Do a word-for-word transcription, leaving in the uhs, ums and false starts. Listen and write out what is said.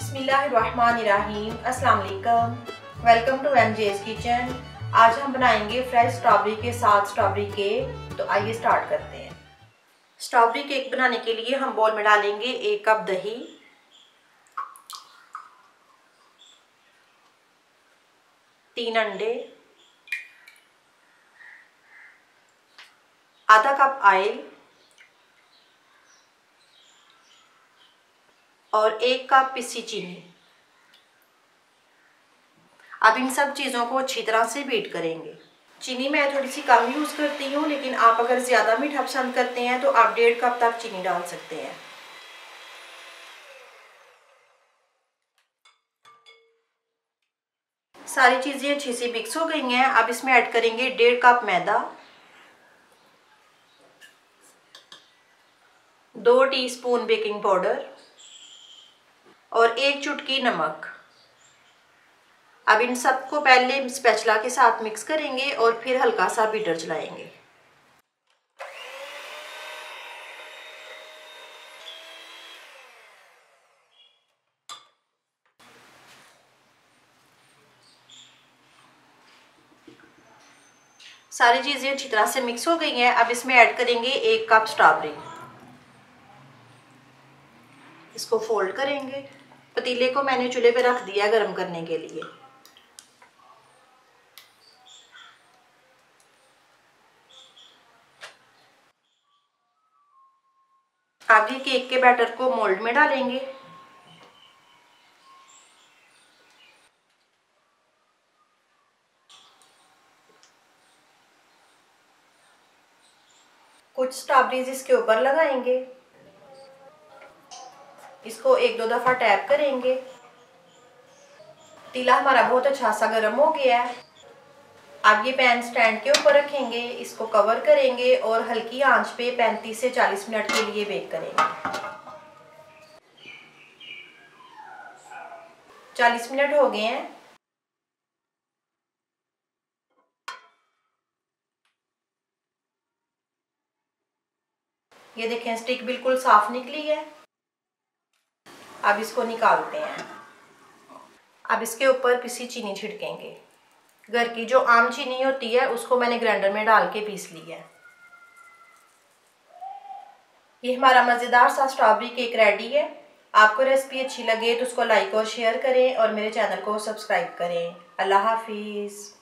बिस्मिल्लाहिर्रहमानिर्रहीम, अस्सलाम वालेकुम। Welcome to MJ's kitchen. आज हम बनाएंगे फ्रेश स्ट्रॉबेरी के साथ स्ट्रॉबेरी केक। तो आइए स्टार्ट करते हैं। स्ट्रॉबेरी केक बनाने के लिए हम बोल में डालेंगे एक कप दही, तीन अंडे, आधा कप ऑयल और एक कप पिसी चीनी। अब इन सब चीज़ों को अच्छी तरह से बीट करेंगे। चीनी मैं थोड़ी सी कम यूज़ करती हूँ, लेकिन आप अगर ज़्यादा मीठा पसंद करते हैं तो आप डेढ़ कप तक चीनी डाल सकते हैं। सारी चीज़ें अच्छी सी मिक्स हो गई हैं। अब इसमें ऐड करेंगे डेढ़ कप मैदा, दो टीस्पून बेकिंग पाउडर और एक चुटकी नमक। अब इन सबको पहले स्पैचुला के साथ मिक्स करेंगे और फिर हल्का सा बीटर चलाएंगे। सारी चीज़ें अच्छी तरह से मिक्स हो गई हैं। अब इसमें ऐड करेंगे एक कप स्ट्रॉबेरी। इसको फोल्ड करेंगे। पतीले को मैंने चूल्हे पे रख दिया गर्म करने के लिए। आगे केक के बैटर को मोल्ड में डालेंगे। कुछ स्ट्रॉबेरीज इसके ऊपर लगाएंगे। इसको एक दो दफ़ा टैप करेंगे। पतीला हमारा बहुत अच्छा सा गर्म हो गया है। अब ये पैन स्टैंड के ऊपर रखेंगे, इसको कवर करेंगे और हल्की आंच पे पैंतीस से चालीस मिनट के लिए बेक करेंगे। चालीस मिनट हो गए हैं। ये देखें, स्टिक बिल्कुल साफ निकली है। अब इसको निकालते हैं। अब इसके ऊपर पिसी चीनी छिड़केंगे। घर की जो आम चीनी होती है उसको मैंने ग्राइंडर में डाल के पीस ली है। ये हमारा मज़ेदार सा स्ट्रॉबेरी केक रेडी है। आपको रेसिपी अच्छी लगे तो उसको लाइक और शेयर करें और मेरे चैनल को सब्सक्राइब करें। अल्लाह हाफिज़।